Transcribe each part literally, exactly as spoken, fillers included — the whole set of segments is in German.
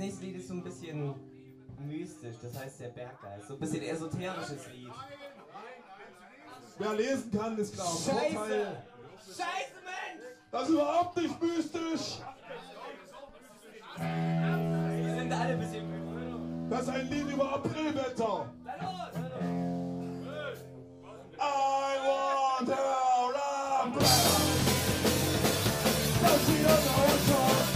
nächste Lied ist so ein bisschen mystisch, das heißt der Berggeist. So ein bisschen esoterisches Lied. Wer lesen kann, ist klar. Scheiße! Vorteil. Scheiße, Mensch! Das ist überhaupt nicht mystisch! Wir sind alle ein bisschen müde. Das ist ein Lied über Aprilwetter. Na los! I want her umbrella. Does she know our song?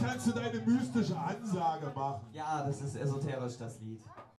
Kannst du deine mystische Ansage machen? Ja, das ist esoterisch, das Lied.